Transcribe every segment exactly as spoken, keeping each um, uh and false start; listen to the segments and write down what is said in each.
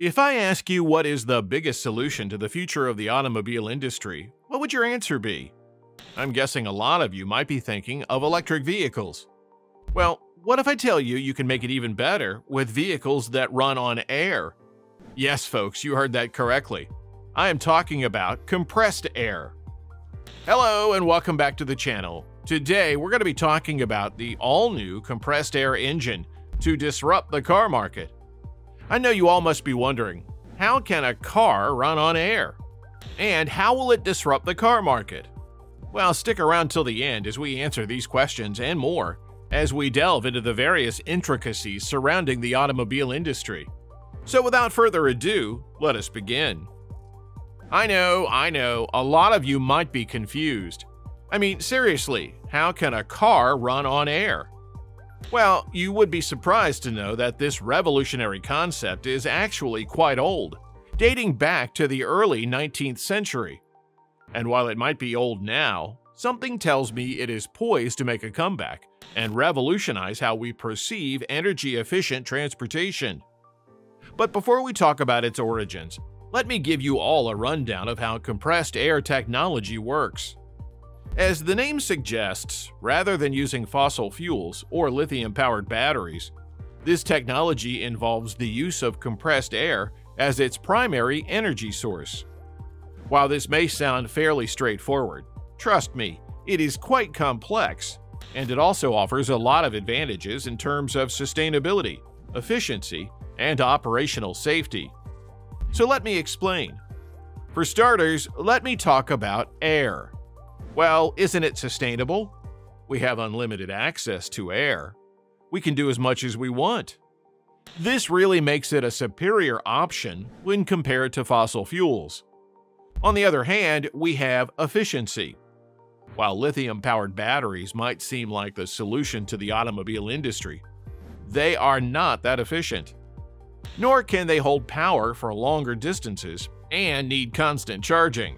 If I ask you what is the biggest solution to the future of the automobile industry, what would your answer be? I'm guessing a lot of you might be thinking of electric vehicles. Well, what if I tell you you can make it even better with vehicles that run on air? Yes, folks, you heard that correctly. I am talking about compressed air. Hello and welcome back to the channel. Today, we're going to be talking about the all-new compressed air engine to disrupt the car market. I know you all must be wondering, how can a car run on air? And how will it disrupt the car market? Well, stick around till the end as we answer these questions and more, as we delve into the various intricacies surrounding the automobile industry. So without further ado, let us begin. I know, I know, a lot of you might be confused. I mean, seriously, how can a car run on air? Well, you would be surprised to know that this revolutionary concept is actually quite old, dating back to the early nineteenth century. And while it might be old now, something tells me it is poised to make a comeback and revolutionize how we perceive energy-efficient transportation. But before we talk about its origins, let me give you all a rundown of how compressed air technology works. As the name suggests, rather than using fossil fuels or lithium-powered batteries, this technology involves the use of compressed air as its primary energy source. While this may sound fairly straightforward, trust me, it is quite complex, and it also offers a lot of advantages in terms of sustainability, efficiency, and operational safety. So let me explain. For starters, let me talk about air. Well, isn't it sustainable? We have unlimited access to air. We can do as much as we want. This really makes it a superior option when compared to fossil fuels. On the other hand, we have efficiency. While lithium-powered batteries might seem like the solution to the automobile industry, they are not that efficient. Nor can they hold power for longer distances and need constant charging.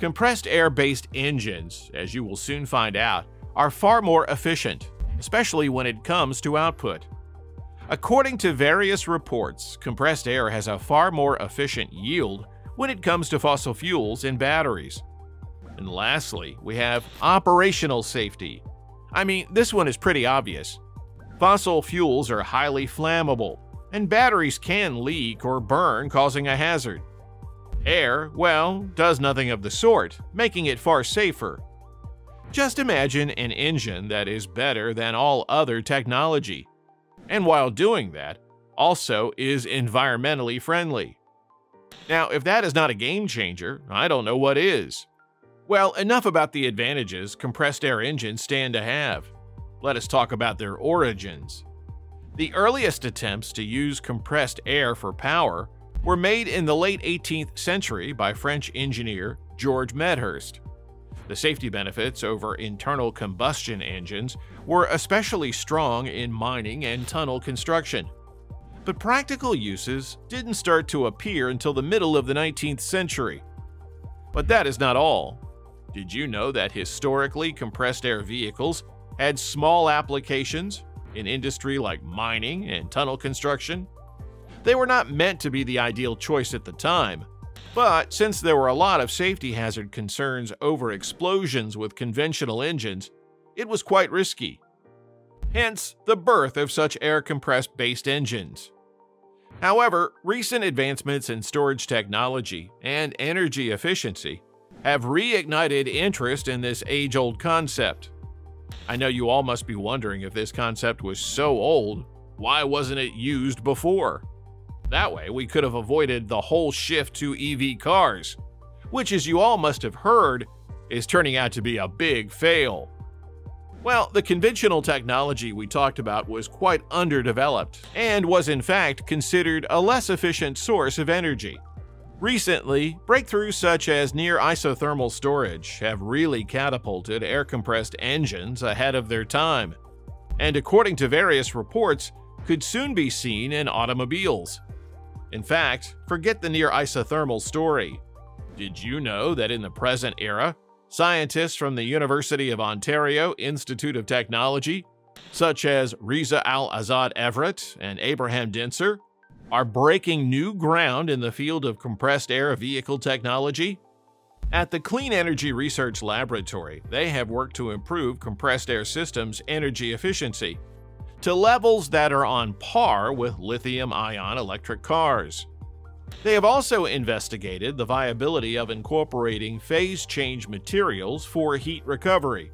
Compressed air-based engines, as you will soon find out, are far more efficient, especially when it comes to output. According to various reports, compressed air has a far more efficient yield when it comes to fossil fuels and batteries. And lastly, we have operational safety. I mean, this one is pretty obvious. Fossil fuels are highly flammable, and batteries can leak or burn, causing a hazard. Air, well, does nothing of the sort, making it far safer. Just imagine an engine that is better than all other technology, and while doing that, also is environmentally friendly. Now, if that is not a game changer, I don't know what is. Well, enough about the advantages compressed air engines stand to have. Let us talk about their origins. The earliest attempts to use compressed air for power were made in the late eighteenth century by French engineer George Medhurst. The safety benefits over internal combustion engines were especially strong in mining and tunnel construction. But practical uses didn't start to appear until the middle of the nineteenth century. But that is not all. Did you know that historically compressed air vehicles had small applications in industry like mining and tunnel construction? They were not meant to be the ideal choice at the time, but since there were a lot of safety hazard concerns over explosions with conventional engines, it was quite risky. Hence, the birth of such air-compressed-based engines. However, recent advancements in storage technology and energy efficiency have reignited interest in this age-old concept. I know you all must be wondering, if this concept was so old, why wasn't it used before? That way, we could have avoided the whole shift to E V cars, which, as you all must have heard, is turning out to be a big fail. Well, the conventional technology we talked about was quite underdeveloped and was in fact considered a less efficient source of energy. Recently, breakthroughs such as near-isothermal storage have really catapulted air-compressed engines ahead of their time, and according to various reports, could soon be seen in automobiles. In fact, forget the near-isothermal story. Did you know that in the present era, scientists from the University of Ontario Institute of Technology, such as Riza Al-Azad Everett and Abraham Dincer, are breaking new ground in the field of compressed air vehicle technology. At the Clean Energy Research Laboratory, they have worked to improve compressed air systems' energy efficiency to levels that are on par with lithium-ion electric cars. They have also investigated the viability of incorporating phase-change materials for heat recovery.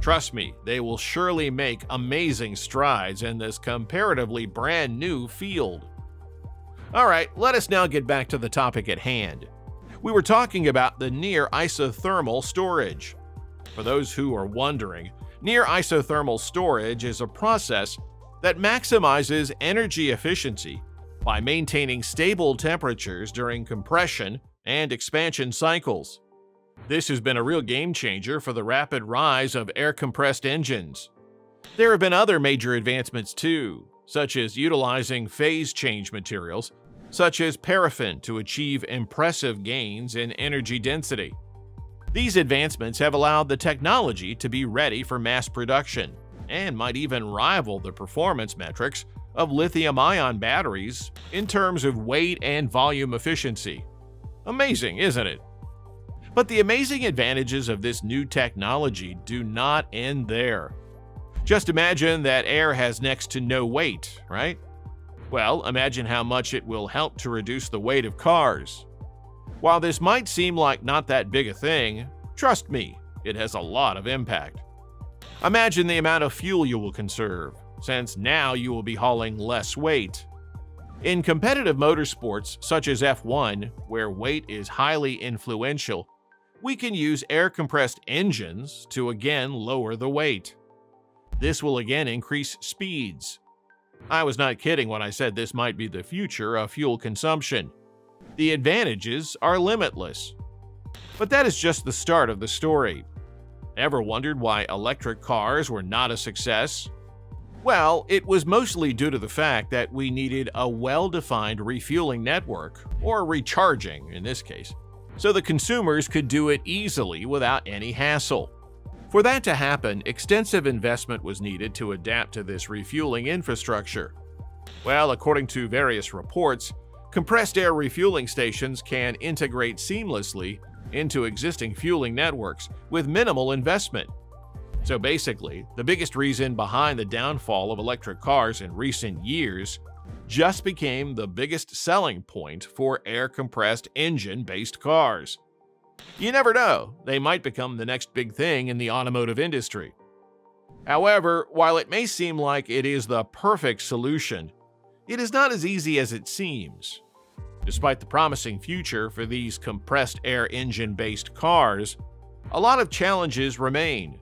Trust me, they will surely make amazing strides in this comparatively brand-new field. All right, let us now get back to the topic at hand. We were talking about the near isothermal storage. For those who are wondering, near isothermal storage is a process that maximizes energy efficiency by maintaining stable temperatures during compression and expansion cycles. This has been a real game changer for the rapid rise of air-compressed engines. There have been other major advancements too, such as utilizing phase change materials such as paraffin to achieve impressive gains in energy density. These advancements have allowed the technology to be ready for mass production and might even rival the performance metrics of lithium-ion batteries in terms of weight and volume efficiency. Amazing, isn't it? But the amazing advantages of this new technology do not end there. Just imagine that air has next to no weight, right? Well, imagine how much it will help to reduce the weight of cars. While this might seem like not that big a thing, trust me, it has a lot of impact. Imagine the amount of fuel you will conserve, since now you will be hauling less weight. In competitive motorsports such as F one, where weight is highly influential, we can use air-compressed engines to again lower the weight. This will again increase speeds. I was not kidding when I said this might be the future of fuel consumption. The advantages are limitless. But that is just the start of the story. Ever wondered why electric cars were not a success? Well, it was mostly due to the fact that we needed a well-defined refueling network, or recharging in this case, so the consumers could do it easily without any hassle. For that to happen, extensive investment was needed to adapt to this refueling infrastructure. Well, according to various reports, compressed air refueling stations can integrate seamlessly into existing fueling networks with minimal investment. So basically, the biggest reason behind the downfall of electric cars in recent years just became the biggest selling point for air-compressed engine-based cars. You never know, they might become the next big thing in the automotive industry. However, while it may seem like it is the perfect solution, it is not as easy as it seems. Despite the promising future for these compressed air engine-based cars, a lot of challenges remain.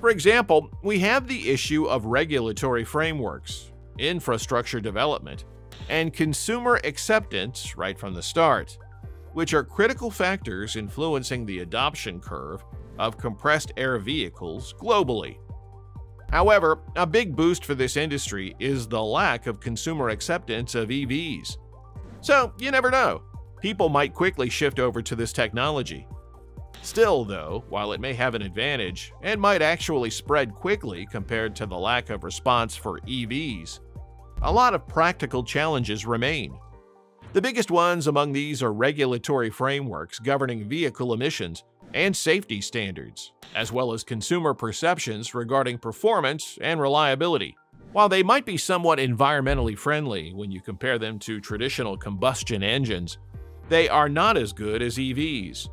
For example, we have the issue of regulatory frameworks, infrastructure development, and consumer acceptance right from the start, which are critical factors influencing the adoption curve of compressed air vehicles globally. However, a big boost for this industry is the lack of consumer acceptance of E Vs. So, you never know, people might quickly shift over to this technology. Still, though, while it may have an advantage and might actually spread quickly compared to the lack of response for E Vs, a lot of practical challenges remain. The biggest ones among these are regulatory frameworks governing vehicle emissions and safety standards, as well as consumer perceptions regarding performance and reliability. While they might be somewhat environmentally friendly when you compare them to traditional combustion engines, they are not as good as E Vs.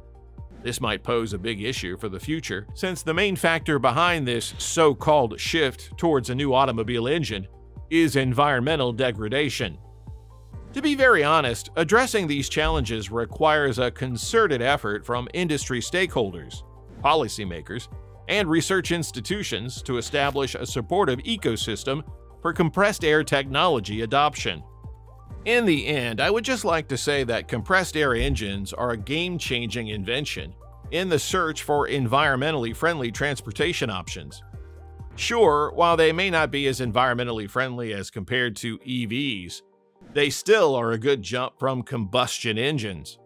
This might pose a big issue for the future, since the main factor behind this so-called shift towards a new automobile engine is environmental degradation. To be very honest, addressing these challenges requires a concerted effort from industry stakeholders, policymakers, and research institutions to establish a supportive ecosystem for compressed air technology adoption. In the end, I would just like to say that compressed air engines are a game-changing invention in the search for environmentally friendly transportation options. Sure, while they may not be as environmentally friendly as compared to E Vs, they still are a good jump from combustion engines.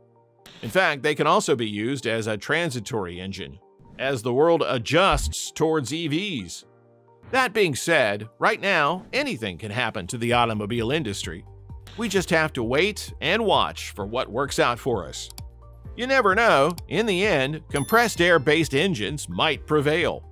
In fact, they can also be used as a transitory engine, as the world adjusts towards E Vs. That being said, right now, anything can happen to the automobile industry, We just have to wait and watch for what works out for us. You never know, in the end, compressed air-based engines might prevail.